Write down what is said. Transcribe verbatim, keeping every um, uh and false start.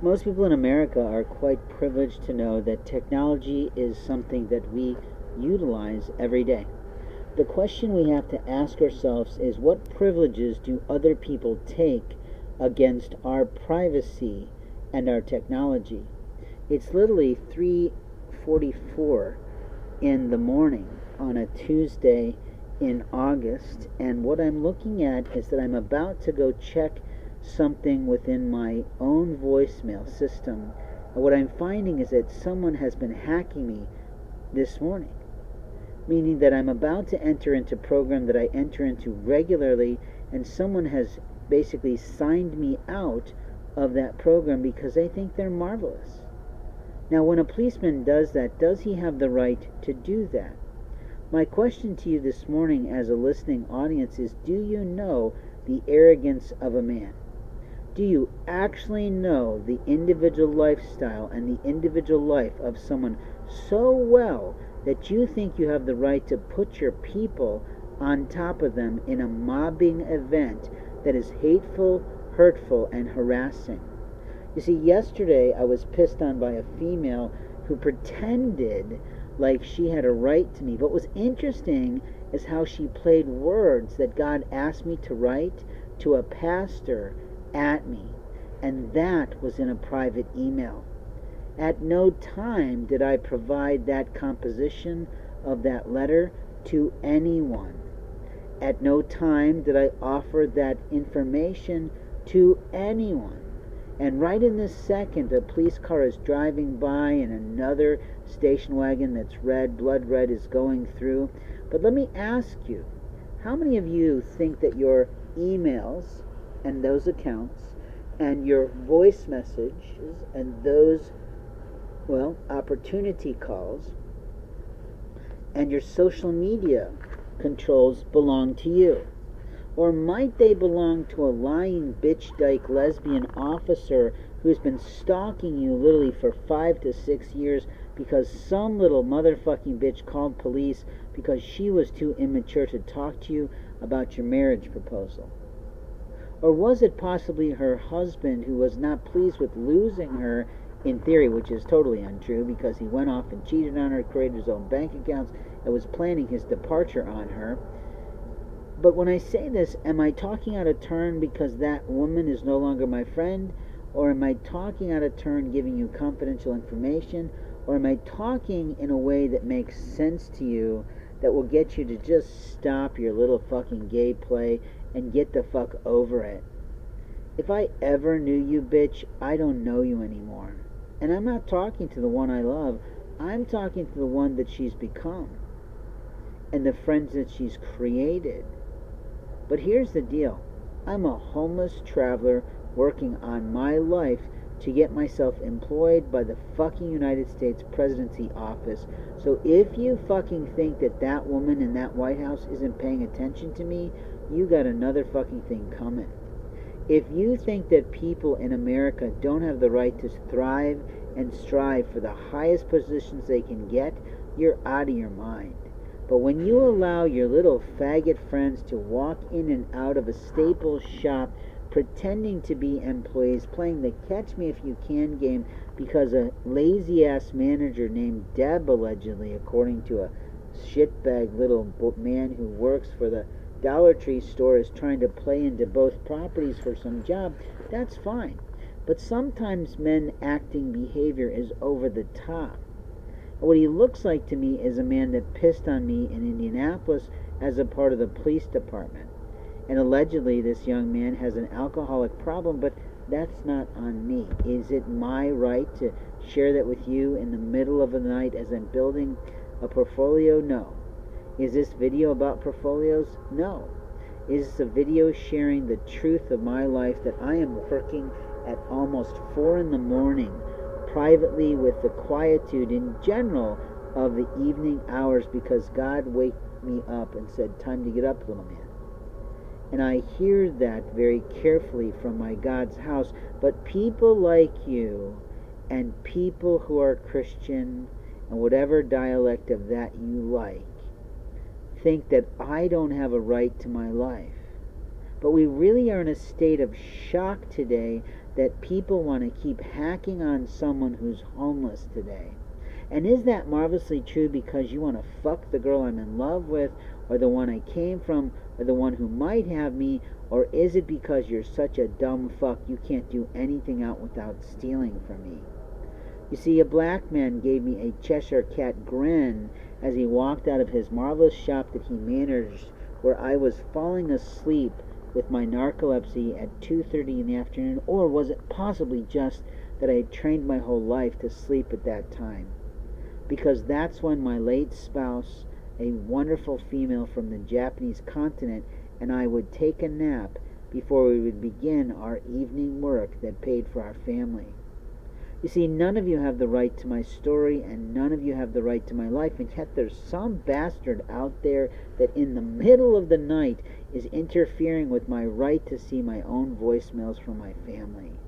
Most people in America are quite privileged to know that technology is something that we utilize every day. The question we have to ask ourselves is, what privileges do other people take against our privacy and our technology? It's literally three forty-four in the morning on a Tuesday in August, and what I'm looking at is that I'm about to go check something within my own voicemail system, and what I'm finding is that someone has been hacking me this morning, meaning that I'm about to enter into a program that I enter into regularly, and someone has basically signed me out of that program because they think they're marvelous. Now, when a policeman does that, does he have the right to do that? My question to you this morning as a listening audience is, do you know the arrogance of a man? Do you actually know the individual lifestyle and the individual life of someone so well that you think you have the right to put your people on top of them in a mobbing event that is hateful, hurtful, and harassing? You see, yesterday I was pissed on by a female who pretended like she had a right to me. But what was interesting is how she played words that God asked me to write to a pastor at me. And that was in a private email. At no time did I provide that composition of that letter to anyone. At no time did I offer that information to anyone. And right in this second, a police car is driving by and another station wagon that's red, blood red, is going through. But let me ask you, how many of you think that your emails and those accounts and your voice messages and those, well, opportunity calls and your social media controls belong to you? Or might they belong to a lying bitch dyke lesbian officer who's been stalking you literally for five to six years because some little motherfucking bitch called police because she was too immature to talk to you about your marriage proposal? Or was it possibly her husband who was not pleased with losing her, in theory, which is totally untrue because he went off and cheated on her, created his own bank accounts, and was planning his departure on her? But when I say this, am I talking out of turn because that woman is no longer my friend? Or am I talking out of turn giving you confidential information? Or am I talking in a way that makes sense to you that will get you to just stop your little fucking gay play and get the fuck over it? If I ever knew you, bitch, I don't know you anymore. And I'm not talking to the one I love. I'm talking to the one that she's become and the friends that she's created. But here's the deal. I'm a homeless traveler working on my life to get myself employed by the fucking United States Presidency Office. So if you fucking think that that woman in that White House isn't paying attention to me, you got another fucking thing coming. If you think that people in America don't have the right to thrive and strive for the highest positions they can get, you're out of your mind. But when you allow your little faggot friends to walk in and out of a Staples shop pretending to be employees, playing the catch me if you can game because a lazy ass manager named Deb, allegedly, according to a shitbag little man who works for the Dollar Tree store, is trying to play into both properties for some job, that's fine. But sometimes men acting behavior is over the top. What he looks like to me is a man that pissed on me in Indianapolis as a part of the police department. And allegedly this young man has an alcoholic problem, but that's not on me. Is it my right to share that with you in the middle of the night as I'm building a portfolio? No. Is this video about portfolios? No. Is this a video sharing the truth of my life that I am working at almost four in the morning privately with the quietude in general of the evening hours because God waked me up and said, time to get up, little man? And I hear that very carefully from my God's house. But people like you and people who are Christian and whatever dialect of that you like think that I don't have a right to my life. But we really are in a state of shock today that people want to keep hacking on someone who's homeless today. And is that marvelously true because you want to fuck the girl I'm in love with, or the one I came from, or the one who might have me? Or is it because you're such a dumb fuck you can't do anything out without stealing from me? You see, a black man gave me a Cheshire Cat grin as he walked out of his marvelous shop that he managed, where I was falling asleep with my narcolepsy at two thirty in the afternoon. Or was it possibly just that I had trained my whole life to sleep at that time? Because that's when my late spouse, a wonderful female from the Japanese continent, and I would take a nap before we would begin our evening work that paid for our family. You see, none of you have the right to my story, and none of you have the right to my life, and yet there's some bastard out there that in the middle of the night is interfering with my right to see my own voicemails from my family.